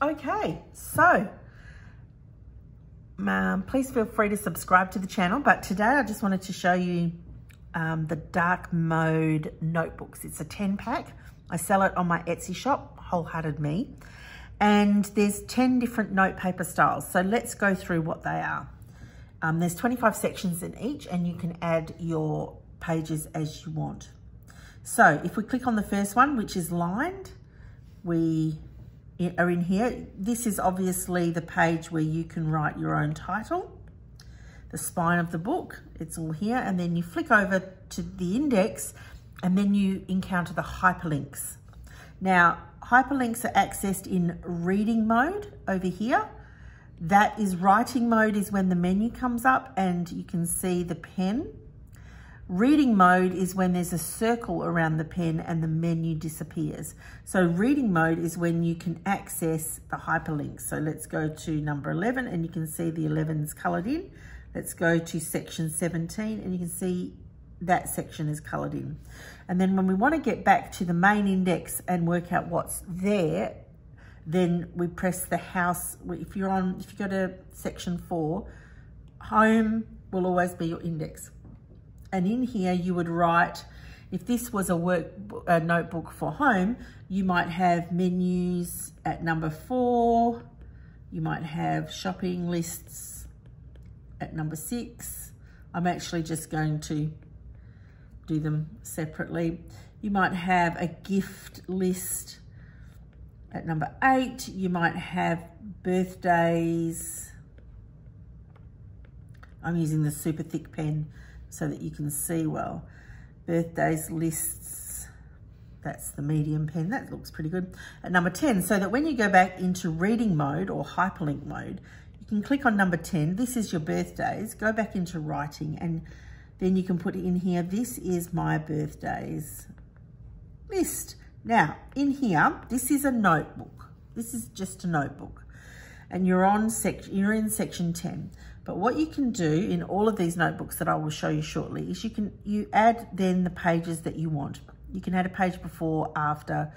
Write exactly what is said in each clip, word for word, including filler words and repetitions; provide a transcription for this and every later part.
Okay, so um, please feel free to subscribe to the channel, but today I just wanted to show you um, the dark mode notebooks. It's a ten pack. I sell it on my Etsy shop, Wholehearted Me, and there's ten different notepaper styles. So let's go through what they are. Um, there's twenty-five sections in each, and you can add your pages as you want. So if we click on the first one, which is lined, we are in here. This is obviously the page where you can write your own title, the spine of the book, it's all here, and then you flick over to the index and then you encounter the hyperlinks. Now, hyperlinks are accessed in reading mode over here. That is writing mode is when the menu comes up and you can see the pen. Reading mode is when there's a circle around the pen and the menu disappears. So reading mode is when you can access the hyperlinks. So let's go to number eleven and you can see the eleven's colored in. Let's go to section seventeen and you can see that section is colored in. And then when we want to get back to the main index and work out what's there, then we press the house. If you're on, if you go to section four, home will always be your index. And in here you would write, if this was a work a notebook for home, you might have menus at number four, you might have shopping lists at number six. I'm actually just going to do them separately. You might have a gift list at number eight, you might have birthdays. I'm using the super thick pen so that you can see well. Birthdays, lists, that's the medium pen, that looks pretty good. At number ten, so that when you go back into reading mode or hyperlink mode, you can click on number ten, this is your birthdays, go back into writing, and then you can put in here, this is my birthdays list. Now, in here, this is a notebook. This is just a notebook. And you're on sec you're in section ten. But what you can do in all of these notebooks that I will show you shortly is you can you add then the pages that you want. You can add a page before, after,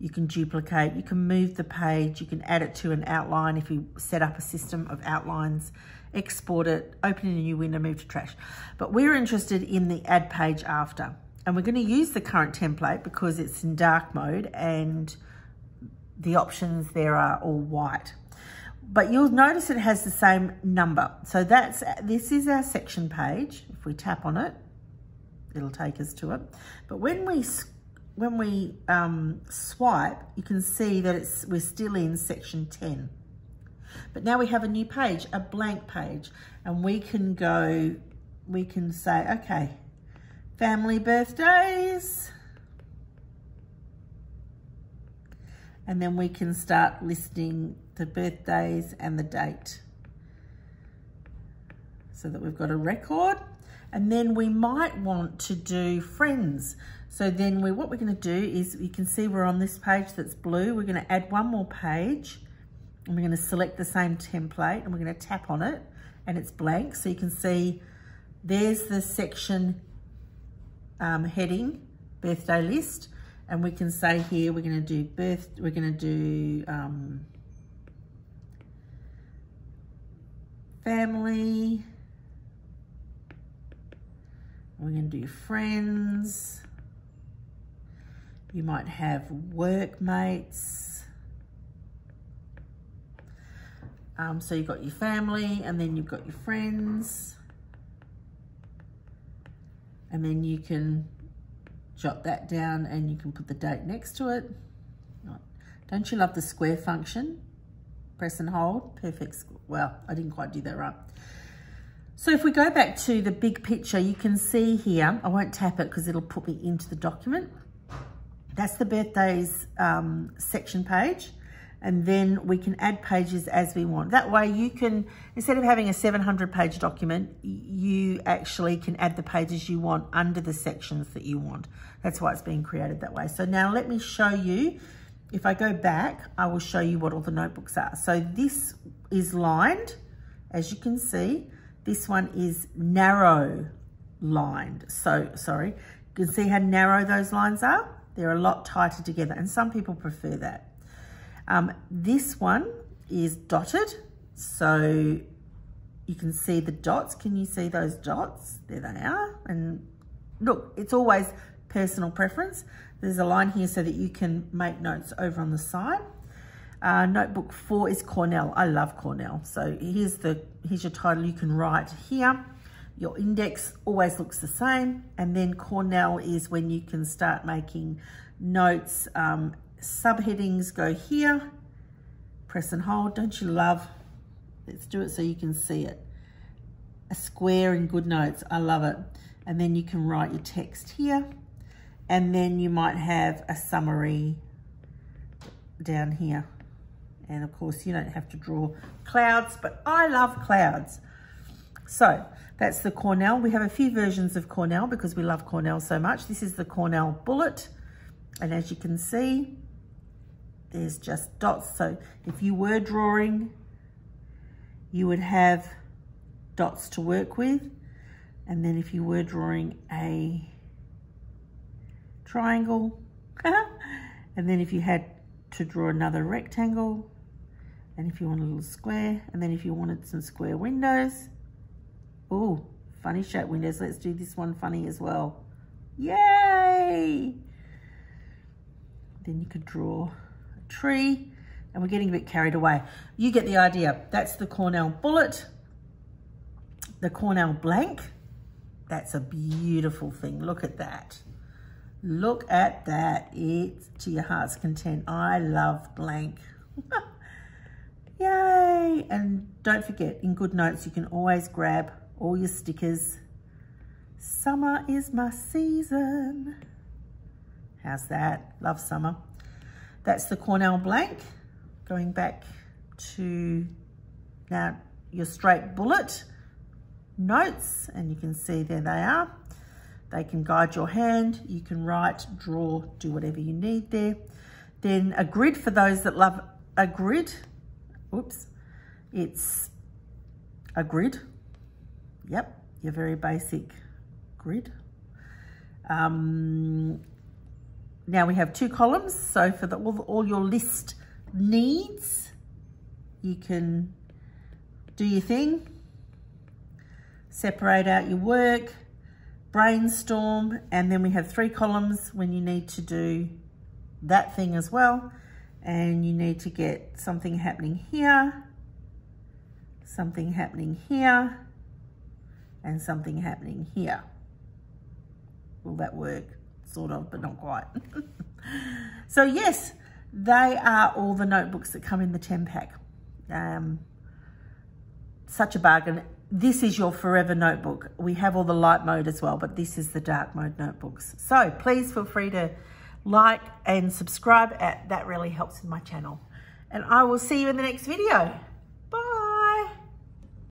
you can duplicate, you can move the page, you can add it to an outline if you set up a system of outlines, export it, open in a new window, move to trash. But we're interested in the add page after. And we're going to use the current template because it's in dark mode and the options there are all white. But you'll notice it has the same number. So that's this is our section page. If we tap on it, it'll take us to it. But when we when we um, swipe, you can see that it's we're still in section ten. But now we have a new page, a blank page, and we can go. We can say, okay, family birthdays. And then we can start listing the birthdays and the date so that we've got a record. And then we might want to do friends. So then we, what we're gonna do is, you can see we're on this page that's blue. We're gonna add one more page and we're gonna select the same template and we're gonna tap on it and it's blank. So you can see there's the section um, heading, birthday list. And we can say here, we're gonna do birth, we're gonna do um, family, we're gonna do friends, you might have workmates. Um, so you've got your family and then you've got your friends. And then you can jot that down and you can put the date next to it. Don't you love the square function? Press and hold, perfect. Well, I didn't quite do that right. So if we go back to the big picture, you can see here, I won't tap it because it'll put me into the document. That's the birthdays um, section page. And then we can add pages as we want. That way you can, instead of having a seven hundred page document, you actually can add the pages you want under the sections that you want. That's why it's being created that way. So now let me show you, if I go back, I will show you what all the notebooks are. So this is lined, as you can see. This one is narrow lined. So, sorry, you can see how narrow those lines are? They're a lot tighter together and some people prefer that. Um, this one is dotted, so you can see the dots. Can you see those dots? There they are. And look, it's always personal preference. There's a line here so that you can make notes over on the side. Uh, notebook four is Cornell. I love Cornell. So here's the here's your title. You can write here. Your index always looks the same. And then Cornell is when you can start making notes. Um, subheadings go here. Press and hold. Don't you love? Let's do it so you can see it. A square in GoodNotes. I love it. And then you can write your text here. And then you might have a summary down here. And of course, you don't have to draw clouds, but I love clouds. So that's the Cornell. We have a few versions of Cornell because we love Cornell so much. This is the Cornell bullet. And as you can see, there's just dots. So if you were drawing, you would have dots to work with. And then if you were drawing a triangle, and then if you had to draw another rectangle, and if you want a little square, and then if you wanted some square windows, oh, funny shaped windows. Let's do this one funny as well. Yay! Then you could draw a tree, and we're getting a bit carried away. You get the idea. That's the Cornell bullet. The Cornell blank, that's a beautiful thing. Look at that. Look at that. It's to your heart's content. I love blank. Yay! And don't forget, in GoodNotes, you can always grab all your stickers. Summer is my season. How's that? Love summer. That's the Cornell blank. Going back to now your straight bullet. Notes, and you can see there they are. They can guide your hand. You can write, draw, do whatever you need there. Then a grid for those that love a grid. Oops, it's a grid. Yep, your very basic grid. Um, now we have two columns. So for the, all, all your list needs, you can do your thing. Separate out your work, brainstorm, and then we have three columns when you need to do that thing as well. And you need to get something happening here, something happening here, and something happening here. Will that work? Sort of, but not quite. So yes, they are all the notebooks that come in the ten pack. Um, such a bargain. This is your forever notebook. We have all the light mode as well, but this is the dark mode notebooks. So please feel free to like and subscribe. At, that really helps with my channel. And I will see you in the next video.